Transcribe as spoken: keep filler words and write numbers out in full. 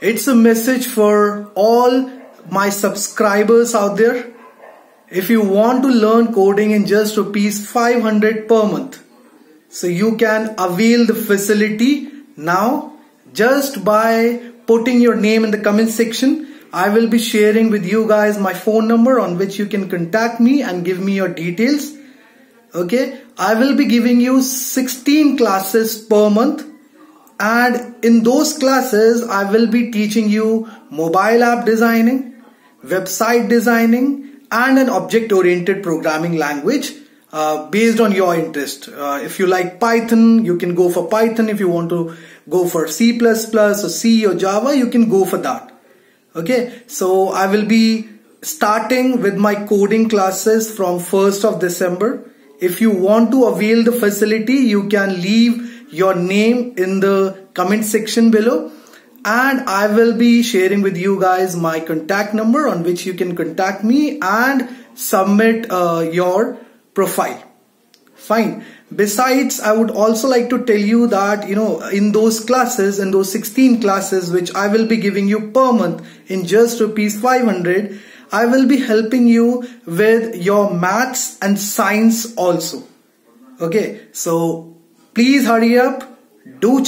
It's a message for all my subscribers out there. If you want to learn coding in just rupees five hundred per month, so you can avail the facility now just by putting your name in the comment section. I will be sharing with you guys my phone number on which you can contact me and give me your details. Okay, I will be giving you sixteen classes per month, and in those classes I will be teaching you mobile app designing, website designing, and an object-oriented programming language uh, based on your interest. Uh, if you like Python, you can go for Python. If you want to go for C plus plus or C or Java, you can go for that. Okay, so I will be starting with my coding classes from first of December. If you want to avail the facility, you can leave your name in the comment section below, and I will be sharing with you guys my contact number on which you can contact me and submit uh, your profile. Fine. Besides, I would also like to tell you that, you know, in those classes, in those sixteen classes which I will be giving you per month in just rupees five hundred, I will be helping you with your maths and science also. Okay, so please hurry up, do check